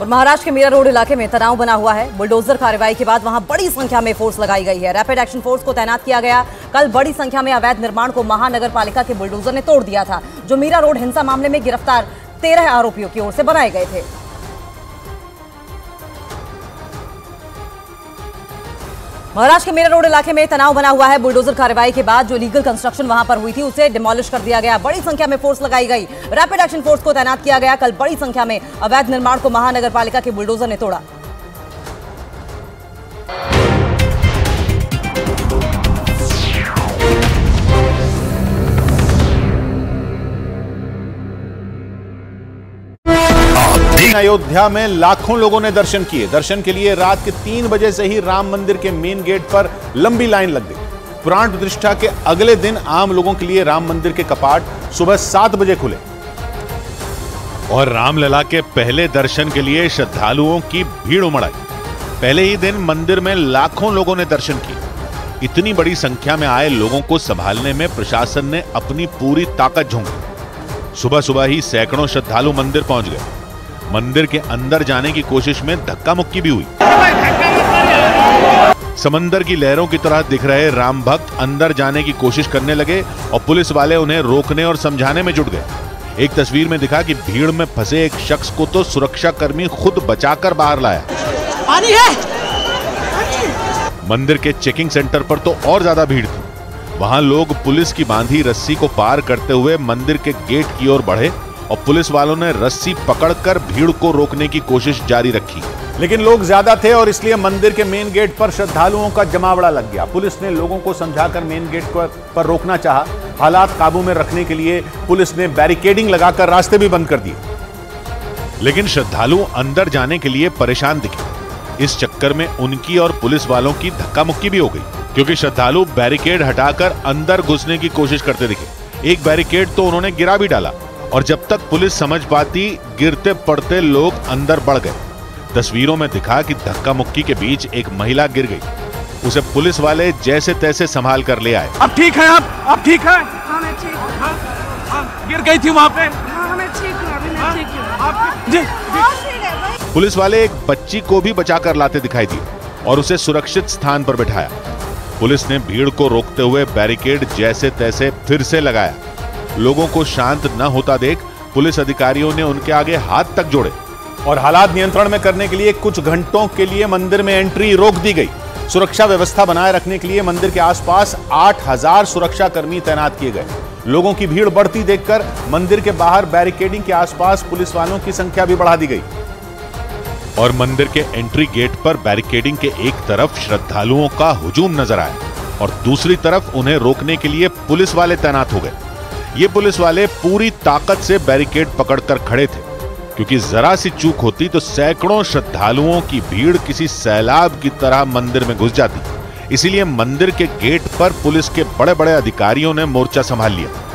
और महाराष्ट्र के मीरा रोड इलाके में तनाव बना हुआ है। बुलडोजर कार्रवाई के बाद वहां बड़ी संख्या में फोर्स लगाई गई है। रैपिड एक्शन फोर्स को तैनात किया गया। कल बड़ी संख्या में अवैध निर्माण को महानगरपालिका के बुलडोजर ने तोड़ दिया था, जो मीरा रोड हिंसा मामले में गिरफ्तार 13 आरोपियों की ओर से बनाए गए थे। महाराष्ट्र के मीरा रोड इलाके में तनाव बना हुआ है। बुलडोजर कार्रवाई के बाद जो लीगल कंस्ट्रक्शन वहां पर हुई थी, उसे डिमोलिश कर दिया गया। बड़ी संख्या में फोर्स लगाई गई। रैपिड एक्शन फोर्स को तैनात किया गया। कल बड़ी संख्या में अवैध निर्माण को महानगरपालिका के बुलडोजर ने तोड़ा। अयोध्या में लाखों लोगों ने दर्शन किए। दर्शन के लिए रात के 3 बजे से ही राम मंदिर के मेन गेट पर लंबी लाइन लग गई। प्राण प्रतिष्ठा के अगले दिन आम लोगों के लिए राम मंदिर के कपाट सुबह 7 बजे खुले और रामलला के पहले दर्शन के लिए श्रद्धालुओं की भीड़ उमड़ आई। पहले ही दिन मंदिर में लाखों लोगों ने दर्शन किए। इतनी बड़ी संख्या में आए लोगों को संभालने में प्रशासन ने अपनी पूरी ताकत झोंकी। सुबह सुबह ही सैकड़ों श्रद्धालु मंदिर पहुंच गए। मंदिर के अंदर जाने की कोशिश में धक्का मुक्की भी हुई। समंदर की लहरों की तरह दिख रहे राम भक्त अंदर जाने की कोशिश करने लगे और पुलिस वाले उन्हें रोकने और समझाने में जुट गए। एक तस्वीर में दिखा कि भीड़ में फंसे एक शख्स को तो सुरक्षाकर्मी खुद बचाकर बाहर लाया। पानी है, पानी। मंदिर के चेकिंग सेंटर पर तो और ज्यादा भीड़ थी। वहाँ लोग पुलिस की बांधी रस्सी को पार करते हुए मंदिर के गेट की ओर बढ़े और पुलिस वालों ने रस्सी पकड़कर भीड़ को रोकने की कोशिश जारी रखी, लेकिन लोग ज्यादा थे और इसलिए मंदिर के मेन गेट पर श्रद्धालुओं का जमावड़ा लग गया। पुलिस ने लोगों को समझाकर मेन गेट पर रोकना चाहा। हालात काबू में रखने के लिए पुलिस ने बैरिकेडिंग लगाकर रास्ते भी बंद कर दिए, लेकिन श्रद्धालु अंदर जाने के लिए परेशान दिखे। इस चक्कर में उनकी और पुलिस वालों की धक्का मुक्की भी हो गई, क्योंकि श्रद्धालु बैरिकेड हटाकर अंदर घुसने की कोशिश करते दिखे। एक बैरिकेड तो उन्होंने गिरा भी डाला और जब तक पुलिस समझ पाती, गिरते पड़ते लोग अंदर बढ़ गए। तस्वीरों में दिखा कि धक्का मुक्की के बीच एक महिला गिर गई। उसे पुलिस वाले जैसे तैसे संभाल कर ले आए। अब ठीक है, अब ठीक है। गिर गई थी वहाँ पे। पुलिस वाले एक बच्ची को भी बचाकर लाते दिखाई दिए और उसे सुरक्षित स्थान पर बिठाया। पुलिस ने भीड़ को रोकते हुए बैरिकेड जैसे तैसे फिर से लगाया। लोगों को शांत न होता देख पुलिस अधिकारियों ने उनके आगे हाथ तक जोड़े और हालात नियंत्रण में करने के लिए कुछ घंटों के लिए मंदिर में एंट्री रोक दी गई। सुरक्षा व्यवस्था बनाए रखने के लिए मंदिर के आसपास 8000 सुरक्षाकर्मी तैनात किए गए। लोगों की भीड़ बढ़ती देखकर मंदिर के बाहर बैरिकेडिंग के आसपास पुलिस वालों की संख्या भी बढ़ा दी गई और मंदिर के एंट्री गेट पर बैरिकेडिंग के एक तरफ श्रद्धालुओं का हुजूम नजर आया और दूसरी तरफ उन्हें रोकने के लिए पुलिस वाले तैनात हो गए। ये पुलिस वाले पूरी ताकत से बैरिकेड पकड़कर खड़े थे, क्योंकि जरा सी चूक होती तो सैकड़ों श्रद्धालुओं की भीड़ किसी सैलाब की तरह मंदिर में घुस जाती। इसीलिए मंदिर के गेट पर पुलिस के बड़े बड़े अधिकारियों ने मोर्चा संभाल लिया।